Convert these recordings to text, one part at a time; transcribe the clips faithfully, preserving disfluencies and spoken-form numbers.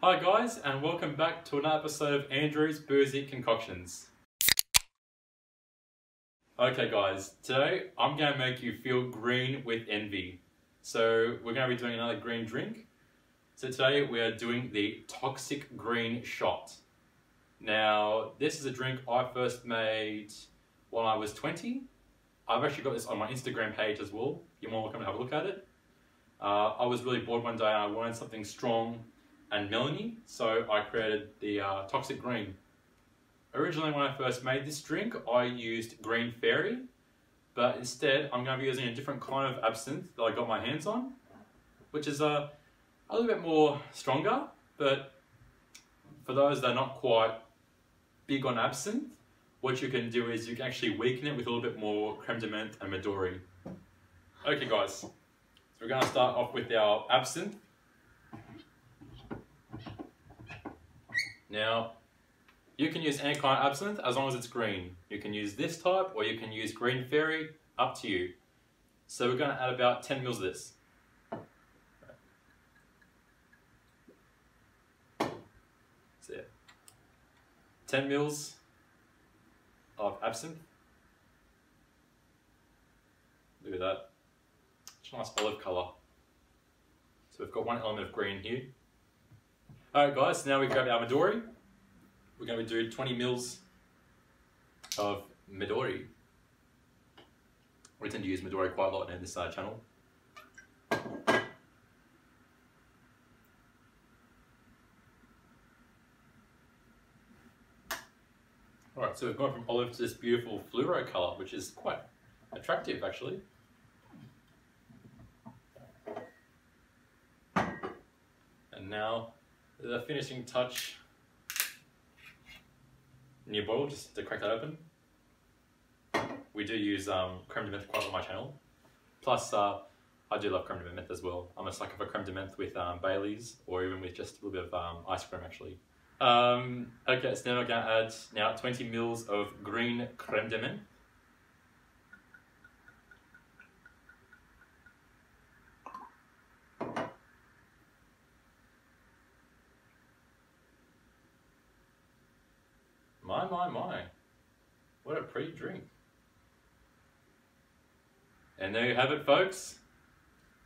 Hi guys, and welcome back to another episode of Andrew's Boozy Concoctions. Okay guys, today I'm going to make you feel green with envy. So we're going to be doing another green drink. So today we are doing the Toxic Green Shot. Now this is a drink I first made when I was twenty. I've actually got this on my Instagram page as well. You're more welcome to have a look at it. Uh, I was really bored one day and I wanted something strong and melony, so I created the uh, Toxic Green. Originally when I first made this drink I used Green Fairy, but instead I'm going to be using a different kind of absinthe that I got my hands on, which is uh, a little bit more stronger, but for those that are not quite big on absinthe, what you can do is you can actually weaken it with a little bit more creme de menthe and Midori. Okay guys, so we're going to start off with our absinthe. Now, you can use any kind of absinthe as long as it's green. You can use this type or you can use Green Fairy, up to you. So we're going to add about ten mils of this. That's it. ten mils of absinthe. Look at that. It's a nice olive colour. So we've got one element of green here. Alright guys, so now we grab our Midori. We're going to do twenty mils of Midori. We tend to use Midori quite a lot in this uh, channel. Alright, so we've gone from olive to this beautiful fluoro colour, which is quite attractive actually. And now the finishing touch in your bottle, just to crack that open. We do use um, creme de menthe quite a lot on my channel. Plus, uh, I do love creme de menthe as well. I'm a sucker for creme de menthe with um, Baileys, or even with just a little bit of um, ice cream actually. Um, okay, so now we're going to add now twenty mils of green creme de menthe. My, my, my. What a pretty drink. And there you have it, folks.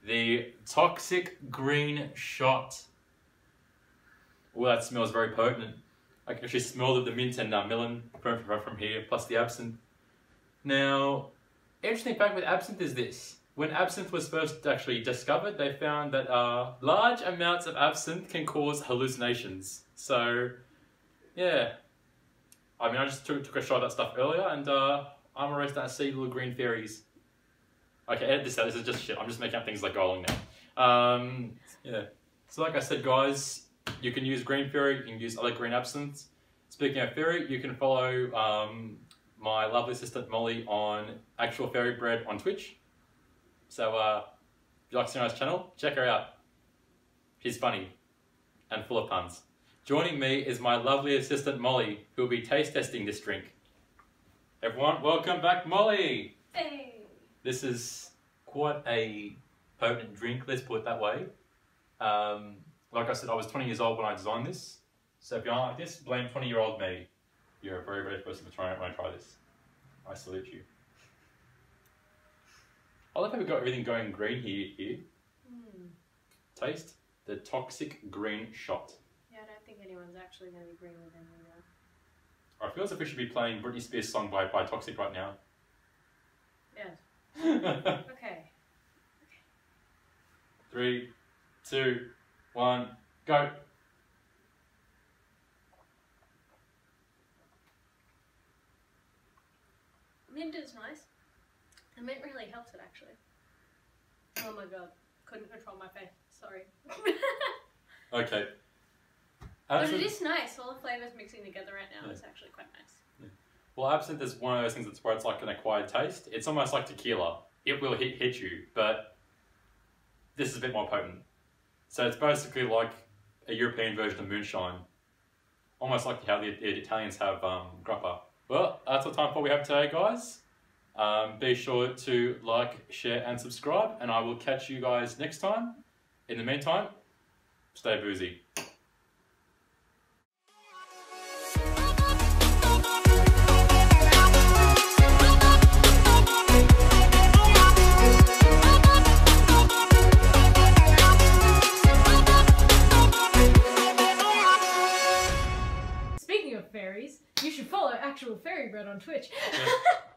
The Toxic Green Shot. Oh, that smells very potent. I can actually smell the mint and uh, melon from, from, from here, plus the absinthe. Now, interesting fact with absinthe is this. When absinthe was first actually discovered, they found that uh, large amounts of absinthe can cause hallucinations. So, yeah. I mean, I just took, took a shot of that stuff earlier, and uh, I'm already starting to see little green fairies. Okay, edit this out, this is just shit. I'm just making up things like go along now. Um, yeah. So like I said, guys, you can use Green Fairy, you can use other green absinthe. Speaking of fairy, you can follow um, my lovely sister Molly on Actual Fairy Bread on Twitch. So uh, if you like to see her on this channel, check her out. She's funny and full of puns. Joining me is my lovely assistant Molly, who will be taste testing this drink. Everyone, welcome back Molly! Hey! This is quite a potent drink, let's put it that way. Um, like I said, I was twenty years old when I designed this. So if you aren't like this, blame twenty year old me. You're a very brave person for trying it when I try this. I salute you. I love how we've got everything going green here. here. Mm. Taste the Toxic Green Shot. I think anyone's actually going to be green with anything now. I feel as if we should be playing Britney Spears' song by, by Toxic right now. Yes. Okay. Okay. Three, two, one, go! Mint is nice. The mint really helps it actually. Oh my god. Couldn't control my face. Sorry. Okay. But it is nice, all the flavours mixing together right now, yeah. Is actually quite nice. Yeah. Well, absinthe is one of those things that's where it's like an acquired taste. It's almost like tequila. It will hit, hit you, but this is a bit more potent. So it's basically like a European version of moonshine. Almost like how the, the Italians have um, grappa. Well, that's all time for we have today, guys. Um, be sure to like, share and subscribe, and I will catch you guys next time. In the meantime, stay boozy. fairies. You should follow Actual Fairy Bread on Twitch. Yeah.